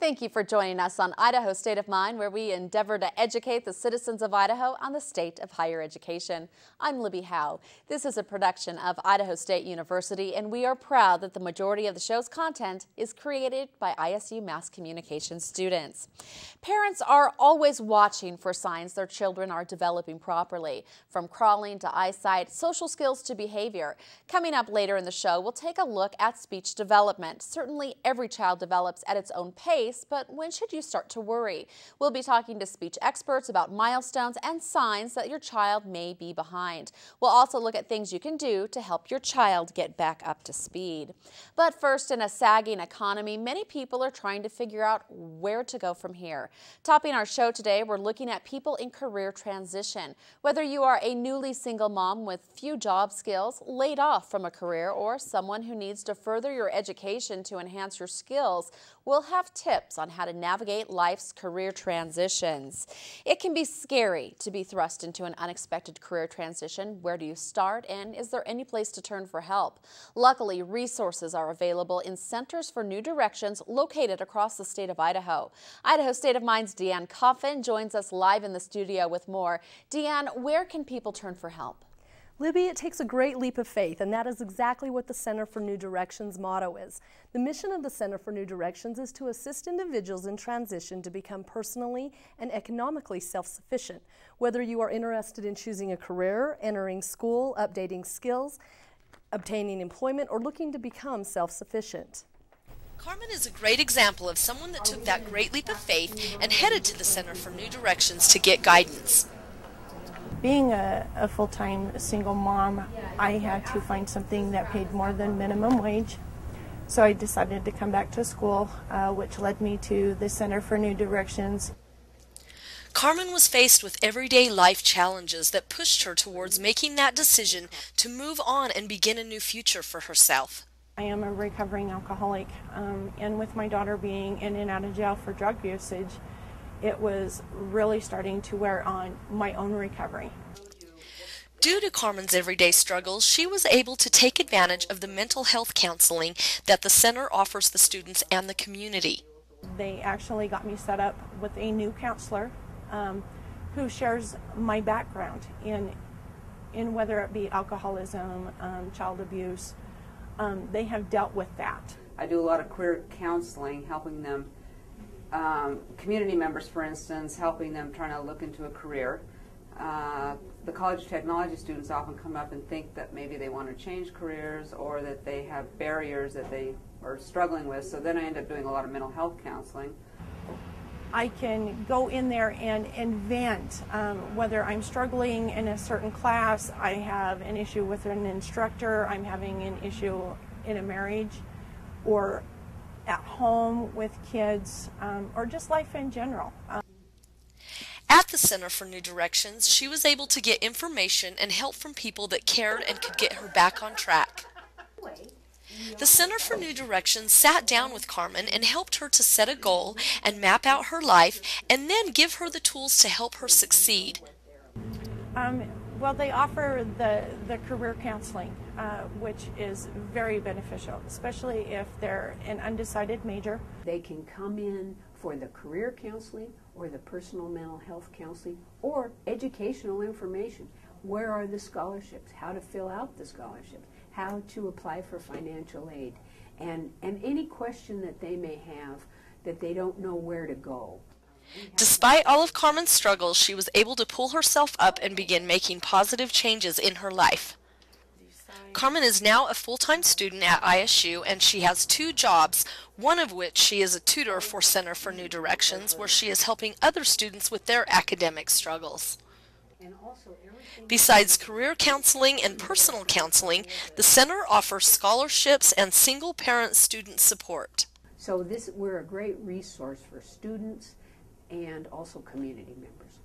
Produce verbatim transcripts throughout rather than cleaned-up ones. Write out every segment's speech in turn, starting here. Thank you for joining us on Idaho State of Mind, where we endeavor to educate the citizens of Idaho on the state of higher education. I'm Libby Howe. This is a production of Idaho State University, and we are proud that the majority of the show's content is created by I S U Mass Communication students. Parents are always watching for signs their children are developing properly, from crawling to eyesight, social skills to behavior. Coming up later in the show, we'll take a look at speech development. Certainly every child develops at its own pace, but when should you start to worry? We'll be talking to speech experts about milestones and signs that your child may be behind. We'll also look at things you can do to help your child get back up to speed. But first, in a sagging economy, many people are trying to figure out where to go from here. Topping our show today, we're looking at people in career transition. Whether you are a newly single mom with few job skills, laid off from a career, or someone who needs to further your education to enhance your skills, we'll have tips on how to navigate life's career transitions. It can be scary to be thrust into an unexpected career transition. Where do you start, and is there any place to turn for help? Luckily, resources are available in Centers for New Directions located across the state of Idaho. Idaho State of Mind's Deanne Coffin joins us live in the studio with more. Deanne, where can people turn for help? Libby, it takes a great leap of faith, and that is exactly what the Center for New Directions motto is. The mission of the Center for New Directions is to assist individuals in transition to become personally and economically self-sufficient. Whether you are interested in choosing a career, entering school, updating skills, obtaining employment, or looking to become self-sufficient. Carmen is a great example of someone that took that great leap of faith and headed to the Center for New Directions to get guidance. Being a, a full-time single mom, I had to find something that paid more than minimum wage. So I decided to come back to school, uh, which led me to the Center for New Directions. Carmen was faced with everyday life challenges that pushed her towards making that decision to move on and begin a new future for herself. I am a recovering alcoholic, um, and with my daughter being in and out of jail for drug usage, it was really starting to wear on my own recovery. Due to Carmen's everyday struggles, she was able to take advantage of the mental health counseling that the center offers the students and the community. They actually got me set up with a new counselor um, who shares my background in, in whether it be alcoholism, um, child abuse. Um, they have dealt with that. I do a lot of career counseling, helping them Um, community members, for instance, helping them trying to look into a career. Uh, the College of Technology students often come up and think that maybe they want to change careers or that they have barriers that they are struggling with, so then I end up doing a lot of mental health counseling. I can go in there and, and vent, um, whether I'm struggling in a certain class, I have an issue with an instructor, I'm having an issue in a marriage, or at home with kids, um, or just life in general. Um. At the Center for New Directions, she was able to get information and help from people that cared and could get her back on track. The Center for New Directions sat down with Carmen and helped her to set a goal and map out her life, and then give her the tools to help her succeed. Um, well, they offer the, the career counseling, Uh, which is very beneficial, especially if they're an undecided major. They can come in for the career counseling or the personal mental health counseling or educational information. Where are the scholarships? How to fill out the scholarships? How to apply for financial aid? And, and any question that they may have that they don't know where to go. Despite all of Carmen's struggles, she was able to pull herself up and begin making positive changes in her life. Carmen is now a full-time student at I S U, and she has two jobs, one of which she is a tutor for Center for New Directions, where she is helping other students with their academic struggles. Besides career counseling and personal counseling, the center offers scholarships and single-parent student support. So this, we're a great resource for students and also community members.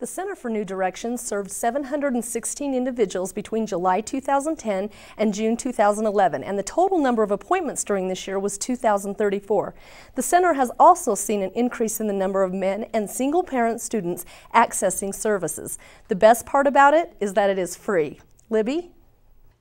The Center for New Directions served seven hundred sixteen individuals between July two thousand ten and June two thousand eleven, and the total number of appointments during this year was two thousand thirty-four. The center has also seen an increase in the number of men and single-parent students accessing services. The best part about it is that it is free. Libby?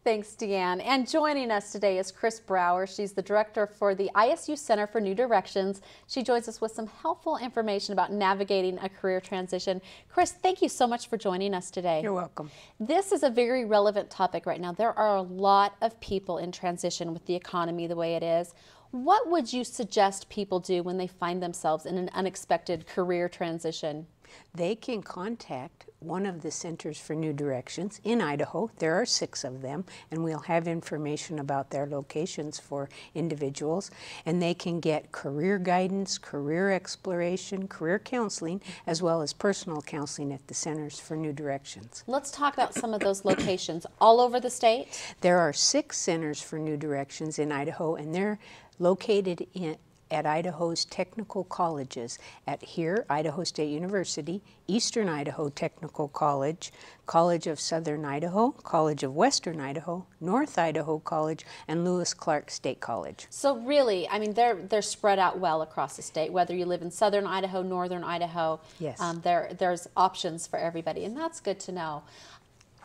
Thanks, Deanne. And joining us today is Chris Brower. She's the director for the I S U Center for New Directions. She joins us with some helpful information about navigating a career transition. Chris, thank you so much for joining us today. You're welcome. This is a very relevant topic right now. There are a lot of people in transition with the economy the way it is. What would you suggest people do when they find themselves in an unexpected career transition? They can contact one of the Centers for New Directions in Idaho. There are six of them, and we'll have information about their locations for individuals. And they can get career guidance, career exploration, career counseling, as well as personal counseling at the Centers for New Directions. Let's talk about some of those locations all over the state. There are six Centers for New Directions in Idaho, and they're located in at Idaho's technical colleges, at here, Idaho State University, Eastern Idaho Technical College, College of Southern Idaho, College of Western Idaho, North Idaho College, and Lewis Clark State College. So really, I mean, they're they're spread out well across the state, whether you live in Southern Idaho, Northern Idaho. Yes. Um, there there's options for everybody, and that's good to know.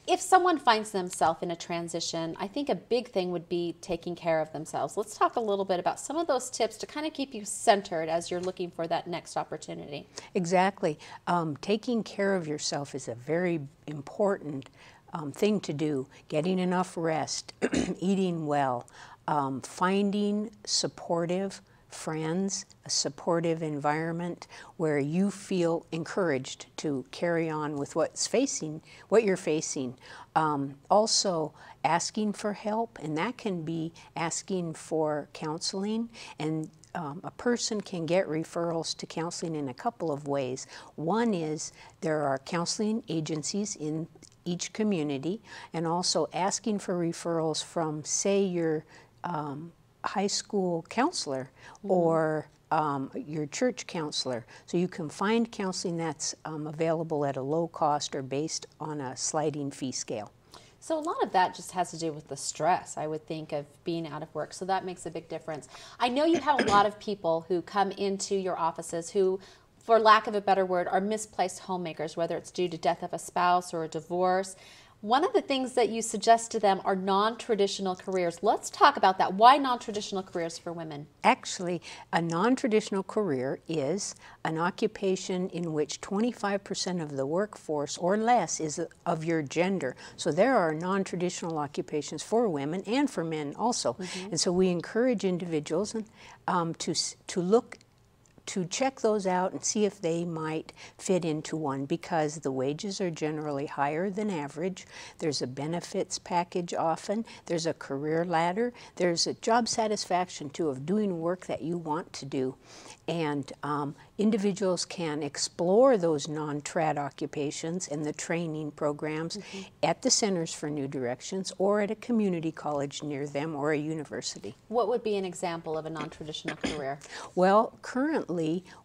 If someone finds themselves in a transition, I think a big thing would be taking care of themselves. Let's talk a little bit about some of those tips to kind of keep you centered as you're looking for that next opportunity. Exactly. Um, taking care of yourself is a very important um, thing to do. Getting enough rest, eating well, um, finding supportive friends, a supportive environment where you feel encouraged to carry on with what's facing, what you're facing. Um, also asking for help, and that can be asking for counseling, and um, a person can get referrals to counseling in a couple of ways. One is there are counseling agencies in each community, and also asking for referrals from, say, your um, high school counselor or um, your church counselor. So you can find counseling that's um, available at a low cost or based on a sliding fee scale. So a lot of that just has to do with the stress, I would think, of being out of work. So that makes a big difference. I know you have a lot of people who come into your offices who, for lack of a better word, are misplaced homemakers, whether it's due to death of a spouse or a divorce. One of the things that you suggest to them are non-traditional careers. Let's talk about that. Why non-traditional careers for women? Actually, a non-traditional career is an occupation in which twenty-five percent of the workforce or less is of your gender. So there are non-traditional occupations for women and for men also. Mm-hmm. And so we encourage individuals um, to, to look to check those out and see if they might fit into one, because the wages are generally higher than average. There's a benefits package often. There's a career ladder. There's a job satisfaction, too, of doing work that you want to do. And um, individuals can explore those non-trad occupations and the training programs mm-hmm. at the Centers for New Directions or at a community college near them or a university. What would be an example of a non-traditional career? Well, currently,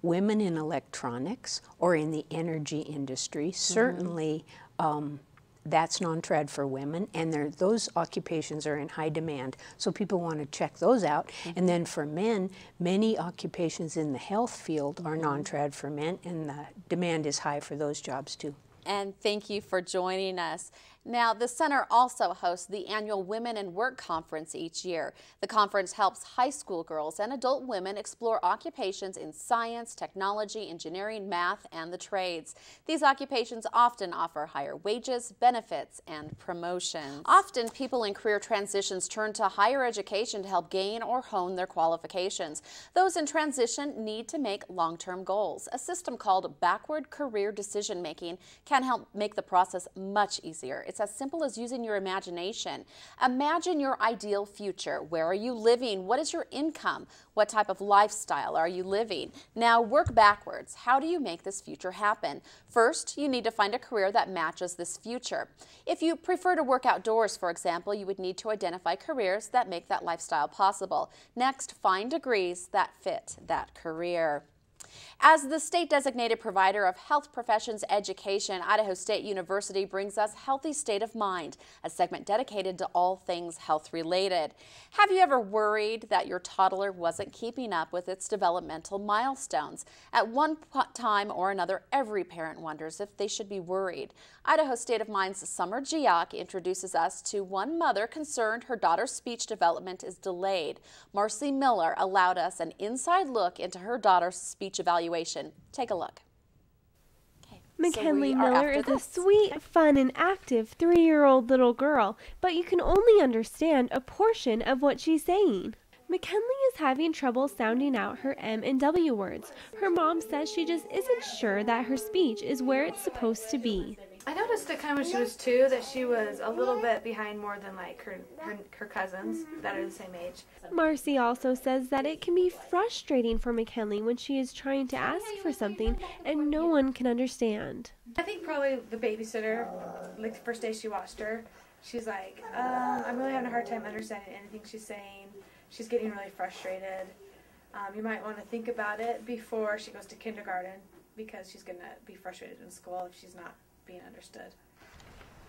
women in electronics or in the energy industry, certainly um, that's non-trad for women, and those occupations are in high demand, so people want to check those out. Mm-hmm. And then for men, many occupations in the health field are non-trad for men, and the demand is high for those jobs too. And thank you for joining us. Now, the center also hosts the annual Women in Work Conference each year. The conference helps high school girls and adult women explore occupations in science, technology, engineering, math, and the trades. These occupations often offer higher wages, benefits, and promotions. Often, people in career transitions turn to higher education to help gain or hone their qualifications. Those in transition need to make long-term goals. A system called backward career decision-making can can help make the process much easier. It's as simple as using your imagination. Imagine your ideal future. Where are you living? What is your income? What type of lifestyle are you living? Now work backwards. How do you make this future happen? First, you need to find a career that matches this future. If you prefer to work outdoors, for example, you would need to identify careers that make that lifestyle possible. Next, find degrees that fit that career. As the state-designated provider of health professions education, Idaho State University brings us Healthy State of Mind, a segment dedicated to all things health-related. Have you ever worried that your toddler wasn't keeping up with its developmental milestones? At one time or another, every parent wonders if they should be worried. Idaho State of Mind's Summer Geoc introduces us to one mother concerned her daughter's speech development is delayed. Marcy Miller allowed us an inside look into her daughter's speech evaluation. Take a look. Okay. McKinley Miller is a sweet, fun, and active three-year-old little girl, but you can only understand a portion of what she's saying. McKinley is having trouble sounding out her M and W words. Her mom says she just isn't sure that her speech is where it's supposed to be. I noticed it kind of when she was two that she was a little bit behind more than like her, her, her cousins that are the same age. Marcy also says that it can be frustrating for McKinley when she is trying to ask for something and no one can understand. I think probably the babysitter, like the first day she watched her, she's like, uh, I'm really having a hard time understanding anything she's saying. She's getting really frustrated. Um, you might want to think about it before she goes to kindergarten because she's going to be frustrated in school if she's not being understood.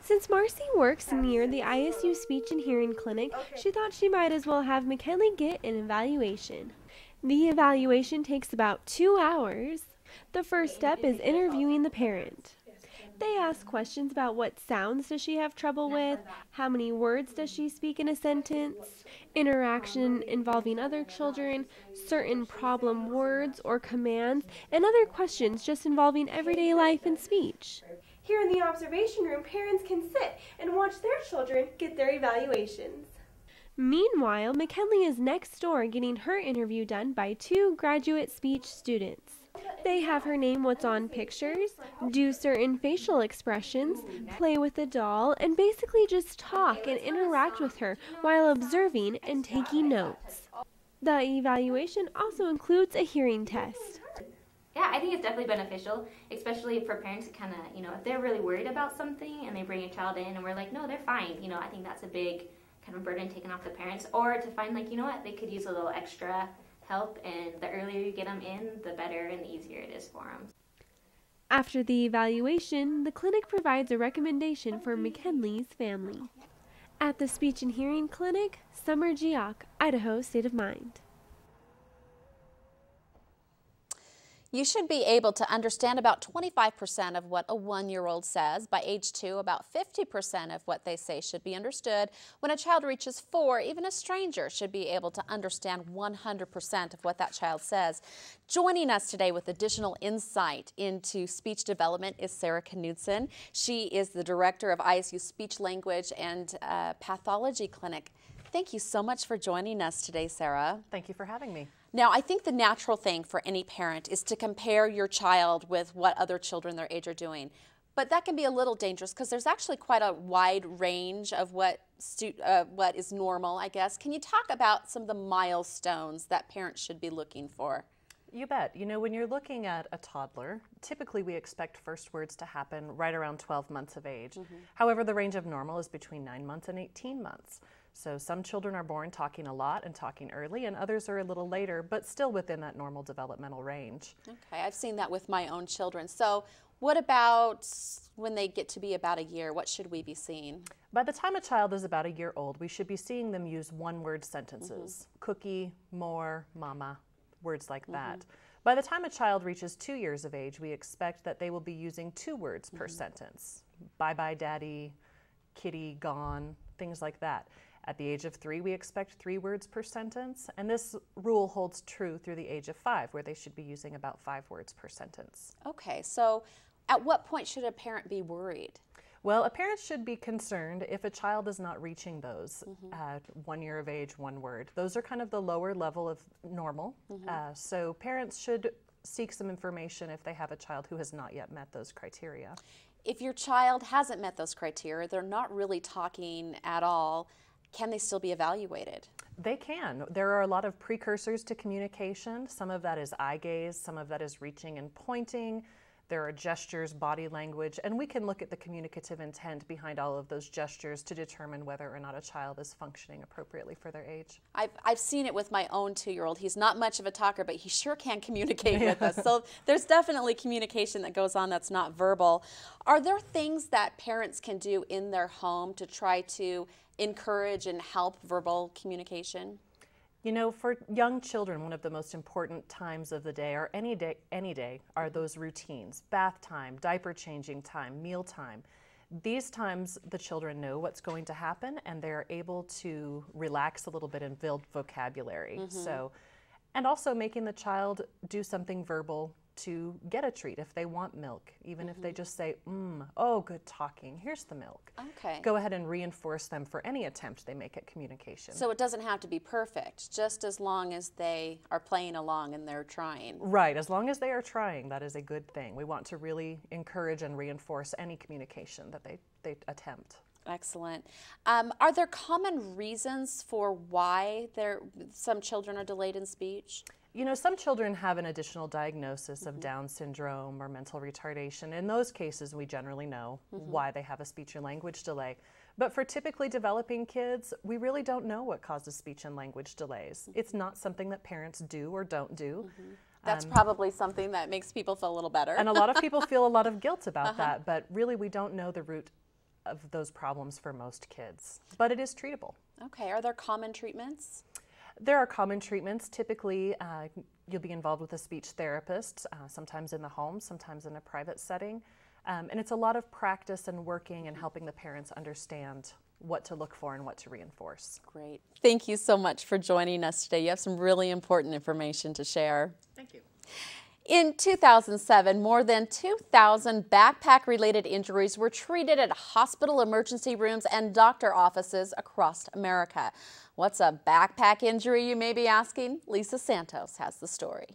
Since Marcy works near the I S U Speech and Hearing Clinic, she thought she might as well have McKinley get an evaluation. The evaluation takes about two hours. The first step is interviewing the parent. They ask questions about what sounds does she have trouble with, how many words does she speak in a sentence, interaction involving other children, certain problem words or commands, and other questions just involving everyday life and speech. Here in the observation room, parents can sit and watch their children get their evaluations. Meanwhile, McKinley is next door getting her interview done by two graduate speech students. They have her name what's on pictures, do certain facial expressions, play with a doll, and basically just talk and interact with her while observing and taking notes. The evaluation also includes a hearing test. Yeah, I think it's definitely beneficial, especially for parents to kind of, you know, if they're really worried about something and they bring a child in and we're like, no, they're fine. You know, I think that's a big kind of burden taken off the parents, or to find like, you know what, they could use a little extra help, and the earlier you get them in, the better and the easier it is for them. After the evaluation, the clinic provides a recommendation for McKinley's family. At the Speech and Hearing Clinic, Summer Geoc, Idaho State of Mind. You should be able to understand about twenty-five percent of what a one-year-old says. By age two, about fifty percent of what they say should be understood. When a child reaches four, even a stranger should be able to understand one hundred percent of what that child says. Joining us today with additional insight into speech development is Sarah Knudsen. She is the director of I S U Speech Language and uh, Pathology Clinic. Thank you so much for joining us today, Sarah. Thank you for having me. Now, I think the natural thing for any parent is to compare your child with what other children their age are doing. But that can be a little dangerous because there's actually quite a wide range of what, uh, what is normal, I guess. Can you talk about some of the milestones that parents should be looking for? You bet. You know, when you're looking at a toddler, typically we expect first words to happen right around twelve months of age. Mm-hmm. However, the range of normal is between nine months and eighteen months. So some children are born talking a lot and talking early, and others are a little later, but still within that normal developmental range. Okay, I've seen that with my own children. So what about when they get to be about a year? What should we be seeing? By the time a child is about a year old, we should be seeing them use one-word sentences. Mm-hmm. Cookie, more, mama, words like mm-hmm. that. By the time a child reaches two years of age, we expect that they will be using two words mm-hmm. per sentence. Bye-bye, daddy, kitty, gone, things like that. At the age of three, we expect three words per sentence, and this rule holds true through the age of five, where they should be using about five words per sentence. Okay, so at what point should a parent be worried? Well, a parent should be concerned if a child is not reaching those mm-hmm. uh, one year of age, one word. Those are kind of the lower level of normal, mm-hmm. uh, so parents should seek some information if they have a child who has not yet met those criteria. If your child hasn't met those criteria, they're not really talking at all, can they still be evaluated? They can. There are a lot of precursors to communication. Some of that is eye gaze, some of that is reaching and pointing. There are gestures, body language, and we can look at the communicative intent behind all of those gestures to determine whether or not a child is functioning appropriately for their age. I've, I've seen it with my own two-year-old. He's not much of a talker, but he sure can communicate with us. So there's definitely communication that goes on that's not verbal. Are there things that parents can do in their home to try to encourage and help verbal communication? You know, for young children, one of the most important times of the day, or any day, any day, are those routines. Bath time, diaper changing time, meal time. These times the children know what's going to happen and they're able to relax a little bit and build vocabulary. Mm-hmm. So, and also making the child do something verbal to get a treat if they want milk, even mm-hmm. if they just say, mm, oh, good talking, here's the milk. Okay. Go ahead and reinforce them for any attempt they make at communication. So it doesn't have to be perfect, just as long as they are playing along and they're trying. Right, as long as they are trying, that is a good thing. We want to really encourage and reinforce any communication that they, they attempt. Excellent. Um, are there common reasons for why there, some children are delayed in speech? You know, some children have an additional diagnosis of mm-hmm. Down syndrome or mental retardation. In those cases, we generally know mm-hmm. why they have a speech and language delay. But for typically developing kids, we really don't know what causes speech and language delays. Mm-hmm. It's not something that parents do or don't do. Mm-hmm. That's um, probably something that makes people feel a little better. And a lot of people feel a lot of guilt about uh-huh. that, but really we don't know the root of those problems for most kids. But it is treatable. Okay, are there common treatments? There are common treatments. Typically, uh, you'll be involved with a speech therapist, uh, sometimes in the home, sometimes in a private setting. Um, and it's a lot of practice and working and helping the parents understand what to look for and what to reinforce. Great. Thank you so much for joining us today. You have some really important information to share. Thank you. In two thousand seven, more than two thousand backpack-related injuries were treated at hospital emergency rooms and doctor offices across America. What's a backpack injury, you may be asking? Lisa Santos has the story.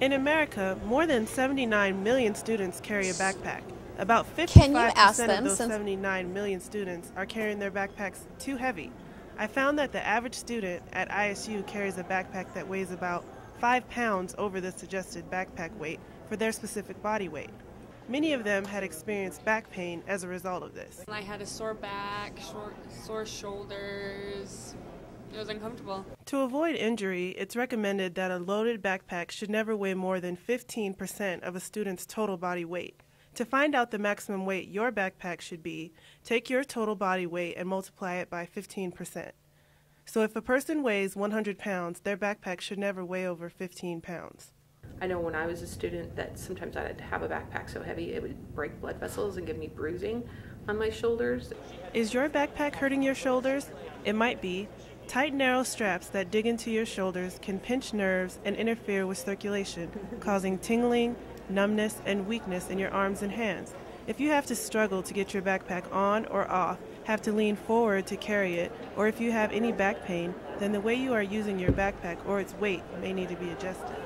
In America, more than seventy-nine million students carry a backpack. About fifty-five percent of those seventy-nine million students are carrying their backpacks too heavy. I found that the average student at I S U carries a backpack that weighs about five pounds over the suggested backpack weight for their specific body weight. Many of them had experienced back pain as a result of this. I had a sore back, short, sore shoulders. It was uncomfortable. To avoid injury, it's recommended that a loaded backpack should never weigh more than fifteen percent of a student's total body weight. To find out the maximum weight your backpack should be, take your total body weight and multiply it by fifteen percent. So if a person weighs one hundred pounds, their backpack should never weigh over fifteen pounds. I know when I was a student that sometimes I'd have a backpack so heavy it would break blood vessels and give me bruising on my shoulders. Is your backpack hurting your shoulders? It might be. Tight, narrow straps that dig into your shoulders can pinch nerves and interfere with circulation, causing tingling, numbness, and weakness in your arms and hands. If you have to struggle to get your backpack on or off, have to lean forward to carry it, or if you have any back pain, then the way you are using your backpack or its weight may need to be adjusted.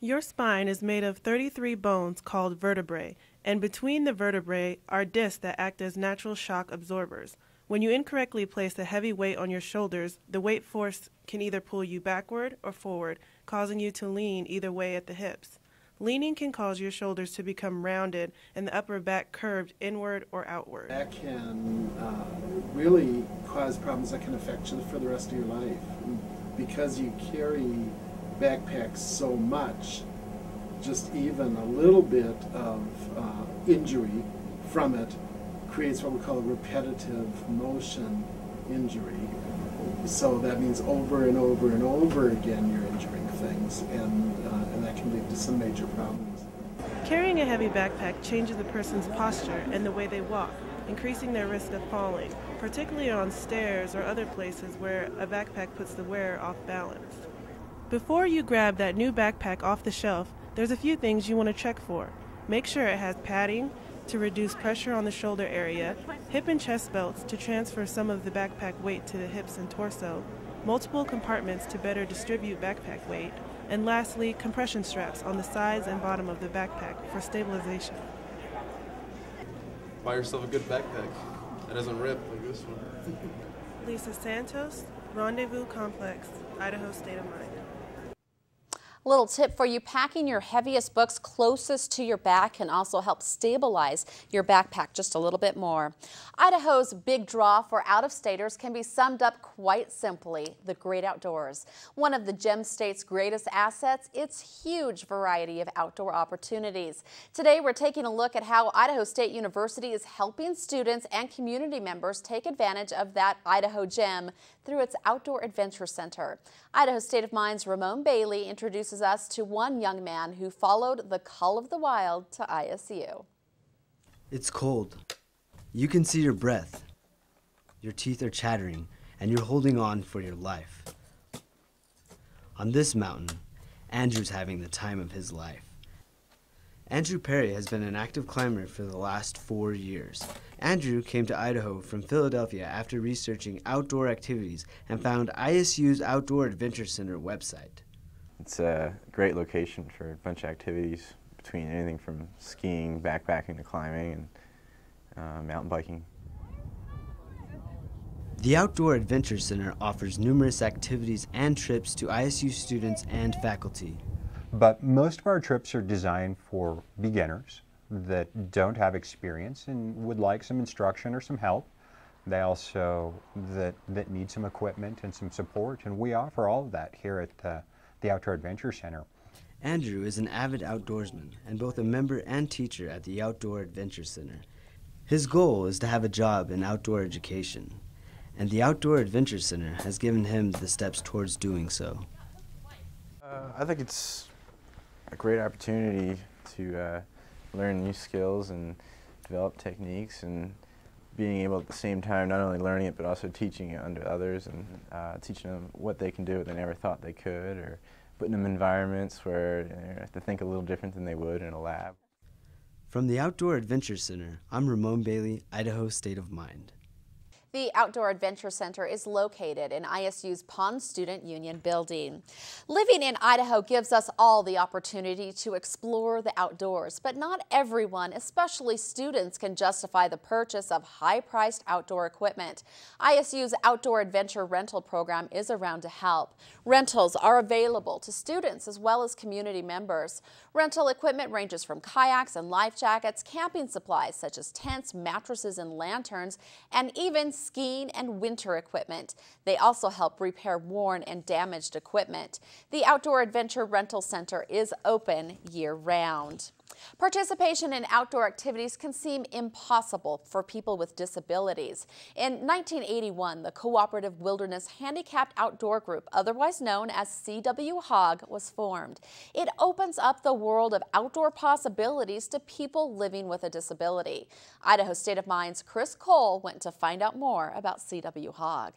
Your spine is made of thirty-three bones called vertebrae, and between the vertebrae are discs that act as natural shock absorbers. When you incorrectly place a heavy weight on your shoulders, the weight force can either pull you backward or forward, causing you to lean either way at the hips. Leaning can cause your shoulders to become rounded and the upper back curved inward or outward. That can uh, really cause problems that can affect you for the rest of your life. Because you carry backpacks so much, just even a little bit of uh, injury from it creates what we call a repetitive motion injury. So that means over and over and over again you're injuring things, and uh, can lead to some major problems. Carrying a heavy backpack changes the person's posture and the way they walk, increasing their risk of falling, particularly on stairs or other places where a backpack puts the wearer off balance. Before you grab that new backpack off the shelf, there's a few things you want to check for. Make sure it has padding to reduce pressure on the shoulder area, hip and chest belts to transfer some of the backpack weight to the hips and torso, multiple compartments to better distribute backpack weight, and lastly, compression straps on the sides and bottom of the backpack for stabilization. Buy yourself a good backpack that doesn't rip like this one. Lisa Santos, Rendezvous Complex, Idaho State of Mind. Little tip for you, packing your heaviest books closest to your back can also help stabilize your backpack just a little bit more. Idaho's big draw for out-of-staters can be summed up quite simply, the great outdoors. One of the Gem State's greatest assets, its huge variety of outdoor opportunities. Today we're taking a look at how Idaho State University is helping students and community members take advantage of that Idaho gem through its Outdoor Adventure Center. Idaho State of Mind's Ramon Bailey introduced us to one young man who followed the call of the wild to I S U. It's cold. You can see your breath. Your teeth are chattering and you're holding on for your life. On this mountain, Andrew's having the time of his life. Andrew Perry has been an active climber for the last four years. Andrew came to Idaho from Philadelphia after researching outdoor activities and found I S U's Outdoor Adventure Center website. It's a great location for a bunch of activities, between anything from skiing, backpacking to climbing, and uh, mountain biking. The Outdoor Adventure Center offers numerous activities and trips to I S U students and faculty. But most of our trips are designed for beginners that don't have experience and would like some instruction or some help. They also that, that need some equipment and some support, and we offer all of that here at the the Outdoor Adventure Center. Andrew is an avid outdoorsman and both a member and teacher at the Outdoor Adventure Center. His goal is to have a job in outdoor education, and the Outdoor Adventure Center has given him the steps towards doing so. Uh, I think it's a great opportunity to uh, learn new skills and develop techniques, and being able at the same time not only learning it but also teaching it under others, and uh, teaching them what they can do that they never thought they could, or putting them in environments where they have to think a little different than they would in a lab. From the Outdoor Adventure Center, I'm Ramon Bailey, Idaho State of Mind. The Outdoor Adventure Center is located in I S U's Pond Student Union building. Living in Idaho gives us all the opportunity to explore the outdoors, but not everyone, especially students, can justify the purchase of high-priced outdoor equipment. I S U's Outdoor Adventure Rental Program is around to help. Rentals are available to students as well as community members. Rental equipment ranges from kayaks and life jackets, camping supplies such as tents, mattresses, and lanterns, and even skiing and winter equipment. They also help repair worn and damaged equipment. The Outdoor Adventure Rental Center is open year-round. Participation in outdoor activities can seem impossible for people with disabilities. In nineteen eighty-one, the Cooperative Wilderness Handicapped Outdoor Group, otherwise known as C W HOG, was formed. It opens up the world of outdoor possibilities to people living with a disability. Idaho State of Mind's Chris Cole went to find out more about C W HOG.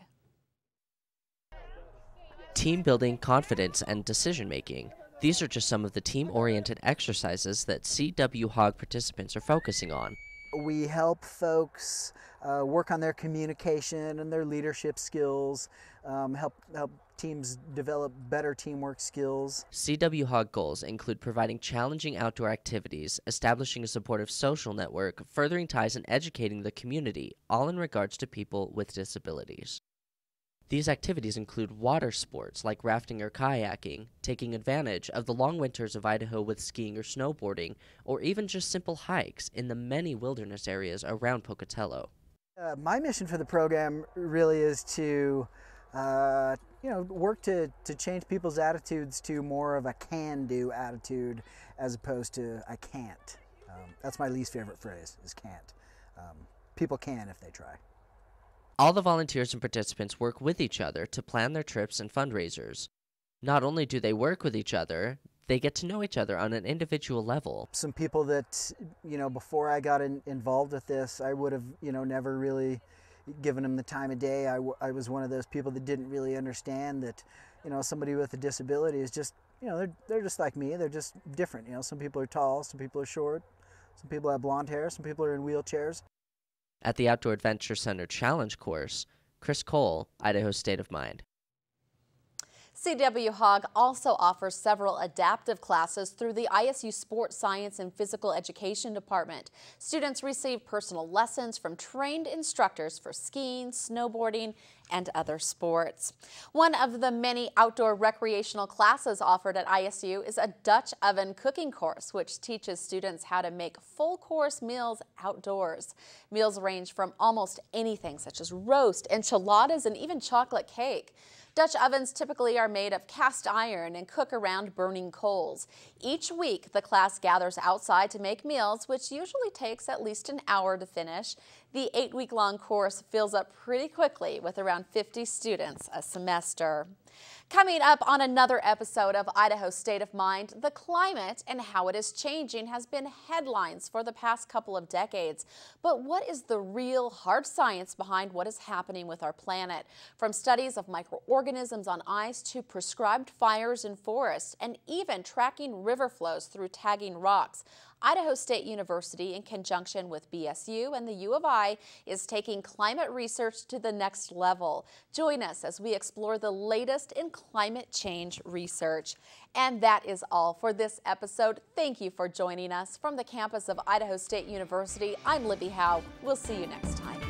Team building, confidence, and decision making. These are just some of the team-oriented exercises that C W HOG participants are focusing on. We help folks uh, work on their communication and their leadership skills, um, help, help teams develop better teamwork skills. C W HOG goals include providing challenging outdoor activities, establishing a supportive social network, furthering ties, and educating the community, all in regards to people with disabilities. These activities include water sports like rafting or kayaking, taking advantage of the long winters of Idaho with skiing or snowboarding, or even just simple hikes in the many wilderness areas around Pocatello. Uh, my mission for the program really is to uh, you know, work to, to change people's attitudes to more of a can-do attitude as opposed to I can't. Um, that's my least favorite phrase, is can't. Um, people can if they try. All the volunteers and participants work with each other to plan their trips and fundraisers. Not only do they work with each other, they get to know each other on an individual level. Some people that, you know, before I got in, involved with this, I would have, you know, never really given them the time of day. I, w I was one of those people that didn't really understand that, you know, somebody with a disability is just, you know, they're, they're just like me. They're just different. You know, some people are tall, some people are short, some people have blonde hair, some people are in wheelchairs. At the Outdoor Adventure Center Challenge course, Chris Cole, Idaho State of Mind. C W H O G also offers several adaptive classes through the I S U Sports Science and Physical Education Department. Students receive personal lessons from trained instructors for skiing, snowboarding, and other sports. One of the many outdoor recreational classes offered at I S U is a Dutch oven cooking course, which teaches students how to make full course meals outdoors. Meals range from almost anything such as roast, enchiladas, and even chocolate cake. Dutch ovens typically are made of cast iron and cook around burning coals. Each week, the class gathers outside to make meals, which usually takes at least an hour to finish. The eight-week-long course fills up pretty quickly with around fifty students a semester. Coming up on another episode of Idaho State of Mind, the climate and how it is changing has been headlines for the past couple of decades. But what is the real hard science behind what is happening with our planet? From studies of microorganisms on ice to prescribed fires in forests and even tracking river flows through tagging rocks, Idaho State University, in conjunction with B S U and the U of I, is taking climate research to the next level. Join us as we explore the latest in climate change research. And that is all for this episode. Thank you for joining us. From the campus of Idaho State University, I'm Libby Howe. We'll see you next time.